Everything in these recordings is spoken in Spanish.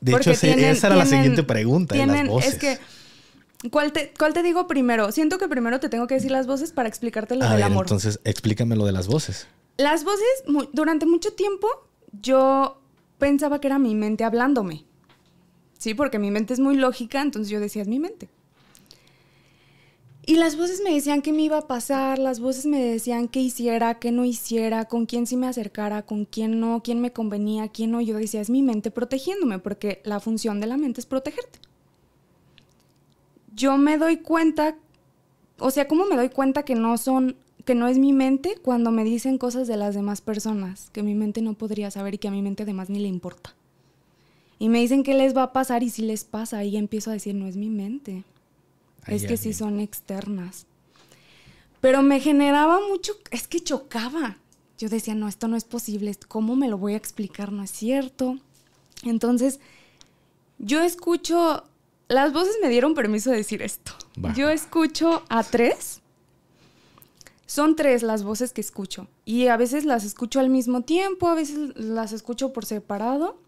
De porque hecho, esa era la siguiente pregunta, en las voces. Es que, ¿cuál te digo primero? Siento que primero te tengo que decir las voces para explicarte lo del amor. Entonces, explícame lo de las voces. Las voces, durante mucho tiempo, yo pensaba que era mi mente hablándome. Sí, porque mi mente es muy lógica, entonces yo decía, es mi mente. Y las voces me decían qué me iba a pasar, las voces me decían qué hiciera, qué no hiciera, con quién sí me acercara, con quién no, quién me convenía, quién no. Yo decía, es mi mente protegiéndome, porque la función de la mente es protegerte. Yo me doy cuenta, o sea, ¿cómo me doy cuenta que no es mi mente cuando me dicen cosas de las demás personas, que mi mente no podría saber y que a mi mente además ni le importa? Y me dicen qué les va a pasar y si les pasa, y empiezo a decir, no es mi mente. Es que sí son externas. Pero me generaba mucho... Es que chocaba. Yo decía, no, esto no es posible. ¿Cómo me lo voy a explicar? No es cierto. Entonces, yo escucho... Las voces me dieron permiso de decir esto. Bah. Yo escucho a tres. Son tres las voces que escucho. Y a veces las escucho al mismo tiempo, a veces las escucho por separado.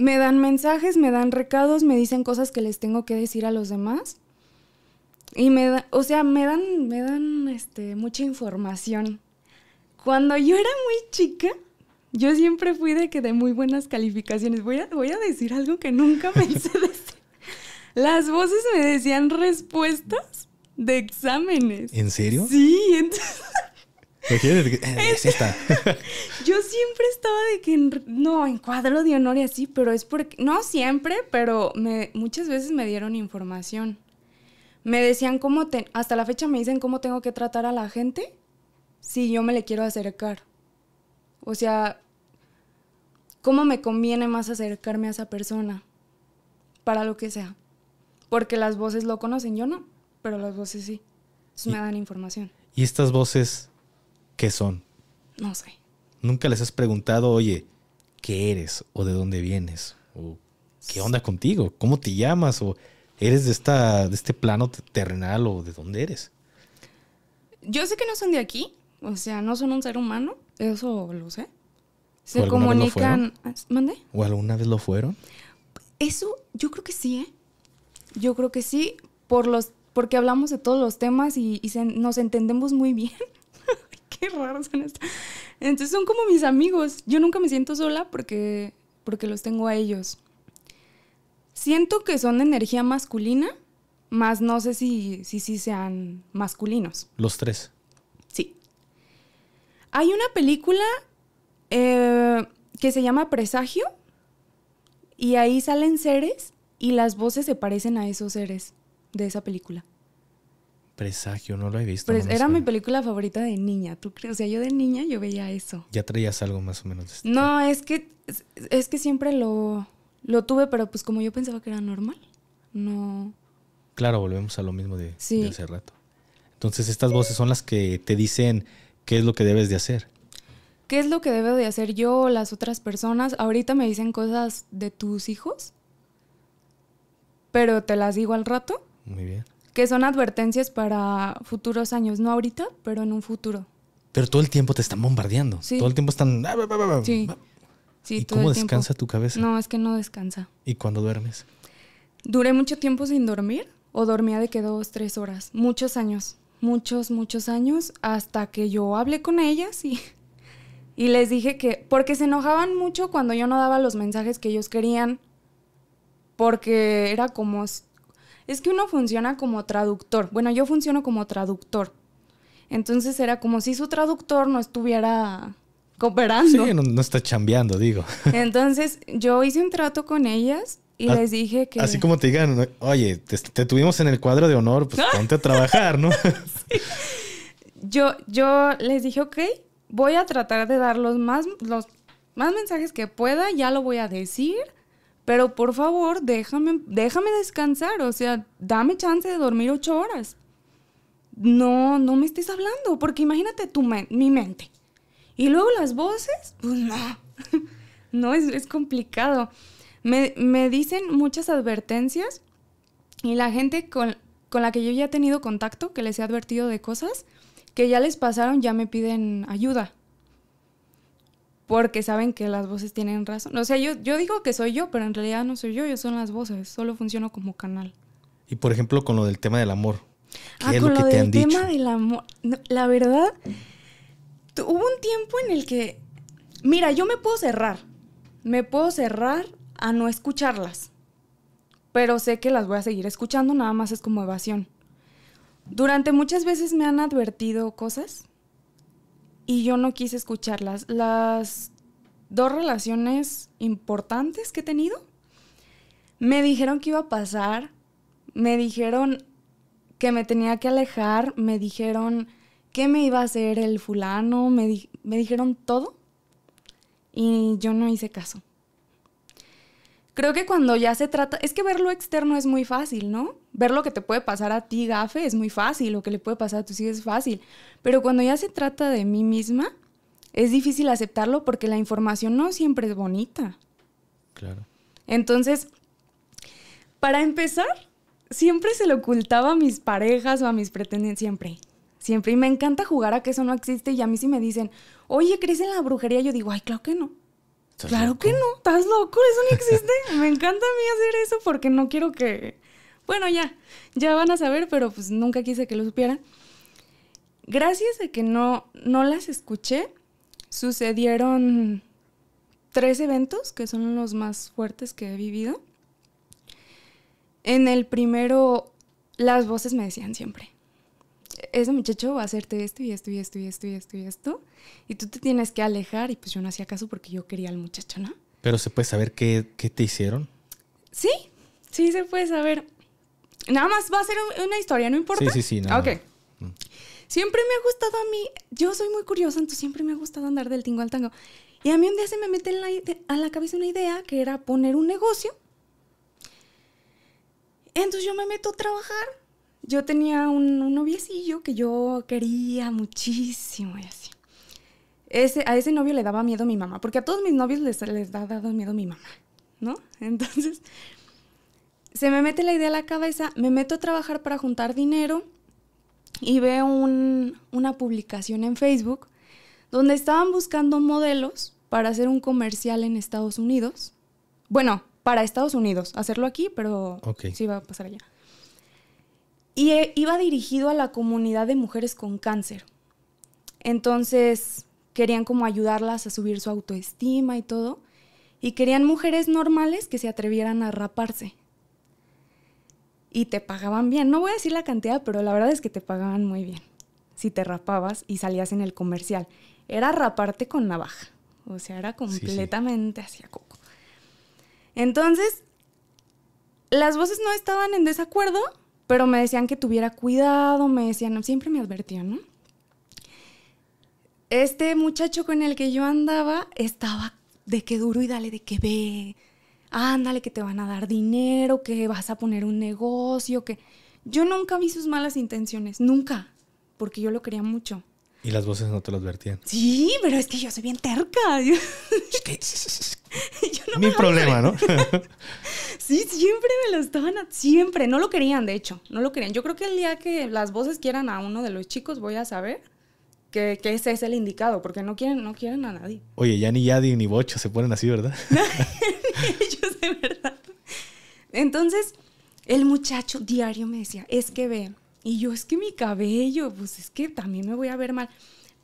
Me dan mensajes, me dan recados, me dicen cosas que les tengo que decir a los demás. Y me dan mucha información. Cuando yo era muy chica, yo siempre fui de muy buenas calificaciones. Voy a decir algo que nunca pensé decir. Las voces me decían respuestas de exámenes. ¿En serio? Sí, entonces... Es esta. Yo siempre estaba de que no, en cuadro de honor y así, pero es porque, no siempre, pero muchas veces me dieron información. Me decían hasta la fecha me dicen cómo tengo que tratar a la gente si yo me le quiero acercar. O sea, cómo me conviene más acercarme a esa persona, para lo que sea. Porque las voces lo conocen, yo no, pero las voces sí. Entonces me dan información. ¿Y estas voces... ¿Qué son? No sé. ¿Nunca les has preguntado, oye, qué eres? ¿O de dónde vienes? ¿O qué onda contigo? ¿Cómo te llamas? ¿O eres de este plano terrenal? ¿O de dónde eres? Yo sé que no son de aquí. O sea, no son un ser humano. Eso lo sé. Se comunican... ¿Mande? ¿O alguna vez lo fueron? Eso, yo creo que sí, ¿eh? Yo creo que sí, porque hablamos de todos los temas y nos entendemos muy bien. Qué raros son estos. Entonces son como mis amigos. Yo nunca me siento sola porque los tengo a ellos. Siento que son de energía masculina, más no sé si sean masculinos. ¿Los tres? Sí. Hay una película que se llama Presagio y ahí salen seres y las voces se parecen a esos seres de esa película. Presagio, no lo he visto. Pues era mi película favorita de niña, ¿tú crees? O sea, yo de niña yo veía eso. ¿Ya traías algo más o menos de esto? No, es que siempre lo tuve, pero pues como yo pensaba que era normal, no... Claro, volvemos a lo mismo de hace rato. Entonces estas voces son las que te dicen qué es lo que debes de hacer. ¿Qué es lo que debo de hacer yo o las otras personas? Ahorita me dicen cosas de tus hijos, pero te las digo al rato. Muy bien. Que son advertencias para futuros años. No ahorita, pero en un futuro. Pero todo el tiempo te están bombardeando. Sí. Todo el tiempo están... Sí. Sí, ¿y todo cómo descansa tu cabeza? No, es que no descansa. ¿Y cuando duermes? Duré mucho tiempo sin dormir. O dormía de que 2, 3 horas. Muchos años. Muchos, muchos años. Hasta que yo hablé con ellas y les dije que... Porque se enojaban mucho cuando yo no daba los mensajes que ellos querían. Porque era como... Es que uno funciona como traductor. Bueno, yo funciono como traductor. Entonces era como si su traductor no estuviera cooperando. Sí, no está chambeando, digo. Entonces yo hice un trato con ellas y les dije que... Así como te digan, oye, te tuvimos en el cuadro de honor, pues ponte a trabajar, ¿no? Sí. Yo les dije, ok, voy a tratar de dar los más mensajes que pueda, ya lo voy a decir... Pero por favor, déjame descansar. O sea, dame chance de dormir 8 horas. No, no me estés hablando. Porque imagínate mi mente. Y luego las voces, pues no. No, es complicado. Me dicen muchas advertencias. Y la gente con la que yo ya he tenido contacto, que les he advertido de cosas, que ya les pasaron, ya me piden ayuda. porque saben que las voces tienen razón. O sea, yo digo que soy yo, pero en realidad no soy yo, son las voces, solo funciono como canal. Y por ejemplo, con lo del tema del amor, ¿qué es lo que te han dicho? Con lo del tema del amor, no, la verdad, hubo un tiempo en el que, mira, yo me puedo cerrar a no escucharlas, pero sé que las voy a seguir escuchando, nada más es como evasión. Durante muchas veces me han advertido cosas y yo no quise escucharlas. Las dos relaciones importantes que he tenido me dijeron que iba a pasar, me dijeron que me tenía que alejar, me dijeron que me iba a hacer el fulano, me dijeron todo y yo no hice caso. Creo que cuando ya se trata... Es que ver lo externo es muy fácil, ¿no? Ver lo que te puede pasar a ti, Gafe, es muy fácil. Lo que le puede pasar a tus hijos es fácil. Pero cuando ya se trata de mí misma, es difícil aceptarlo porque la información no siempre es bonita. Claro. Entonces, para empezar, siempre se lo ocultaba a mis parejas o a mis pretendientes. Siempre. Y me encanta jugar a que eso no existe. Y a mí sí me dicen, oye, ¿crees en la brujería? Yo digo, ay, claro que no. Claro que no, estás loco, eso no existe. Me encanta a mí hacer eso porque no quiero que... Bueno, ya van a saber, pero pues nunca quise que lo supieran. Gracias a que no las escuché, sucedieron 3 eventos que son los más fuertes que he vivido. En el primero, las voces me decían siempre, ese muchacho va a hacerte esto y esto y esto y esto y esto y esto. Y tú te tienes que alejar. Y pues yo no hacía caso porque yo quería al muchacho, ¿no? Pero ¿se puede saber qué te hicieron? Sí, sí se puede saber. Nada más va a ser una historia, ¿no importa? Sí, nada. Ok. Siempre me ha gustado a mí. Yo soy muy curiosa, entonces siempre me ha gustado andar del tingo al tango. Y a mí un día se me mete a la cabeza una idea que era poner un negocio. Entonces yo me meto a trabajar. Yo tenía un noviecillo que yo quería muchísimo y así. A ese novio le daba miedo mi mamá, porque a todos mis novios les ha dado miedo mi mamá, ¿no? Entonces, se me mete la idea a la cabeza, me meto a trabajar para juntar dinero y veo una publicación en Facebook donde estaban buscando modelos para hacer un comercial en Estados Unidos. Bueno, para Estados Unidos, hacerlo aquí, pero okay, sí va a pasar allá. Y iba dirigido a la comunidad de mujeres con cáncer. Entonces, querían como ayudarlas a subir su autoestima y todo. Y querían mujeres normales que se atrevieran a raparse. Y te pagaban bien. No voy a decir la cantidad, pero la verdad es que te pagaban muy bien. Si te rapabas y salías en el comercial. Era raparte con navaja. O sea, era completamente así a coco. Entonces, las voces no estaban en desacuerdo, pero me decían que tuviera cuidado, me decían, siempre me advertían, ¿no? Este muchacho con el que yo andaba estaba de que duro y dale, de que ve, ándale, que te van a dar dinero, que vas a poner un negocio, que... Yo nunca vi sus malas intenciones, nunca, porque yo lo quería mucho. ¿Y las voces no te lo advertían? Sí, pero es que yo soy bien terca. Es que... no mi problema, ¿no? Sí, siempre me lo estaban... Siempre. No lo querían, de hecho. No lo querían. Yo creo que el día que las voces quieran a uno de los chicos, voy a saber que ese es el indicado, porque no quieren a nadie. Oye, ya ni Yadi ni Bocho se ponen así, ¿verdad? Ellos, de verdad. Entonces, el muchacho diario me decía, es que ve... Y yo, es que mi cabello, pues es que también me voy a ver mal.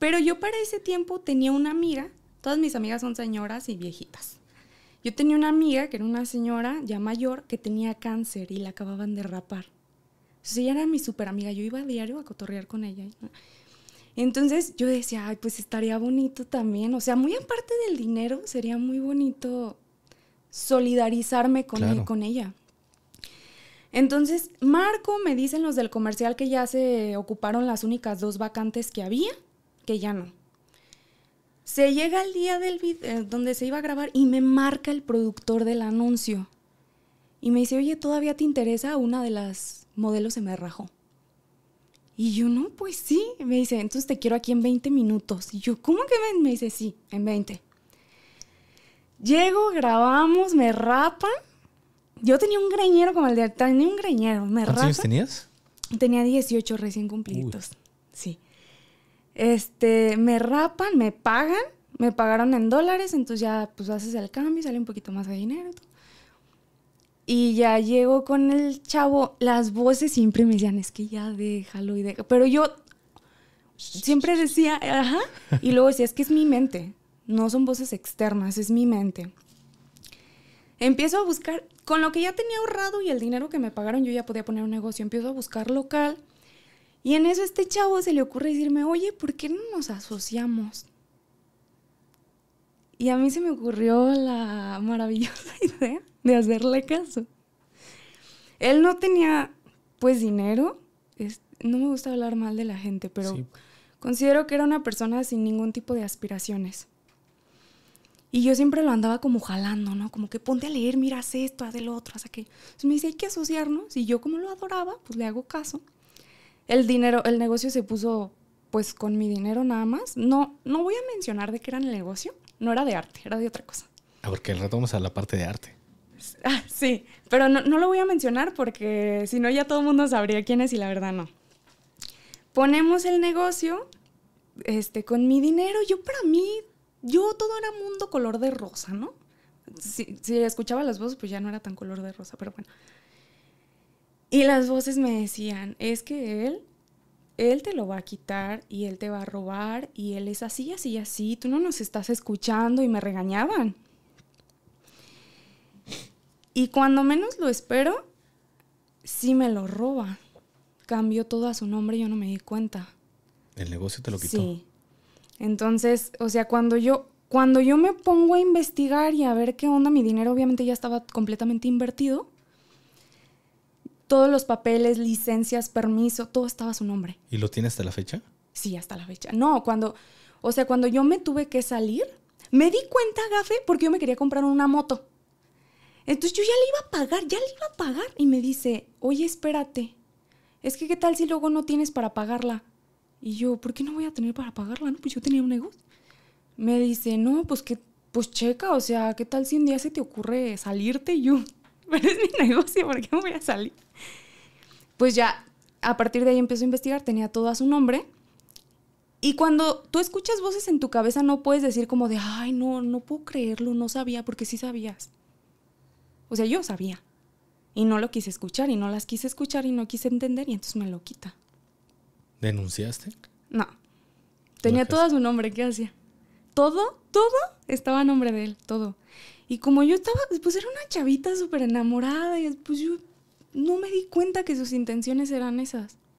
Pero yo para ese tiempo tenía una amiga, todas mis amigas son señoras y viejitas. Yo tenía una amiga que era una señora ya mayor que tenía cáncer y la acababan de rapar. Entonces ella era mi súper amiga, yo iba a diario a cotorrear con ella. Entonces yo decía, ay, pues estaría bonito también. O sea, muy aparte del dinero, sería muy bonito solidarizarme con, claro, con ella. Entonces, Marco, me dicen los del comercial que ya se ocuparon las únicas 2 vacantes que había, que ya no. Se llega el día del donde se iba a grabar y me marca el productor del anuncio. Y me dice, oye, ¿todavía te interesa? Una de las modelos se me rajó. Y yo, no, pues sí. Me dice, entonces te quiero aquí en 20 minutos. Y yo, ¿cómo que ven? Me dice, sí, en 20. Llego, grabamos, me rapan. Yo tenía un greñero como el de... Tenía un greñero. ¿Cuántos años tenías? Tenía 18 recién cumpliditos. Uy. Sí. Me rapan, me pagan, me pagaron en dólares, entonces ya pues haces el cambio, sale un poquito más de dinero. Y ya llego con el chavo, las voces siempre me decían, es que ya déjalo y déjalo. Pero yo siempre decía, ajá, y luego decía, es que es mi mente, no son voces externas, es mi mente. Empiezo a buscar, con lo que ya tenía ahorrado y el dinero que me pagaron, yo ya podía poner un negocio, empiezo a buscar local. Y en eso a este chavo se le ocurre decirme, oye, ¿por qué no nos asociamos? Y a mí se me ocurrió la maravillosa idea de hacerle caso. Él no tenía, pues, dinero. No me gusta hablar mal de la gente, pero sí, considero que era una persona sin ningún tipo de aspiraciones. Y yo siempre lo andaba como jalando, ¿no? Como que ponte a leer, mira, haz esto, haz el otro, haz aquello. Entonces me dice, hay que asociarnos. Y yo, como lo adoraba, pues le hago caso. El dinero, el negocio se puso, pues, con mi dinero nada más. No voy a mencionar de qué era el negocio. No era de arte, era de otra cosa. Ah, porque al rato vamos a la parte de arte. Ah, sí, pero no lo voy a mencionar porque si no ya todo el mundo sabría quién es y la verdad no. Ponemos el negocio con mi dinero. Yo para mí, todo era mundo color de rosa, ¿no? Si escuchaba las voces, pues ya no era tan color de rosa, pero bueno. Y las voces me decían, es que él te lo va a quitar y él te va a robar y él es así, así, así, tú no nos estás escuchando, y me regañaban. Y cuando menos lo espero, sí me lo roba. Cambió todo a su nombre y yo no me di cuenta. ¿El negocio te lo quitó? Sí. Entonces, o sea, cuando yo me pongo a investigar y a ver qué onda, mi dinero obviamente ya estaba completamente invertido. Todos los papeles, licencias, permiso, todo estaba a su nombre. ¿Y lo tiene hasta la fecha? Sí, hasta la fecha. No, cuando yo me tuve que salir, me di cuenta, Gafe, porque yo me quería comprar una moto. Entonces yo ya le iba a pagar. Y me dice, oye, espérate, es que qué tal si luego no tienes para pagarla. Y yo, ¿por qué no voy a tener para pagarla? No, pues yo tenía un negocio. Me dice, no, pues checa, o sea, ¿qué tal si un día se te ocurre salirte? Y yo, pero es mi negocio, ¿por qué me voy a salir? Pues ya, a partir de ahí empezó a investigar, tenía todo a su nombre. Y cuando tú escuchas voces en tu cabeza, no puedes decir como de, ay, no puedo creerlo, no sabía, porque sí sabías. O sea, yo sabía y no lo quise escuchar y no las quise escuchar y no quise entender y entonces me lo quita. ¿Denunciaste? No. Tenía todo a su nombre, ¿qué hacía? Todo estaba a nombre de él, todo. Y como yo estaba, pues era una chavita súper enamorada y pues yo no me di cuenta que sus intenciones eran esas.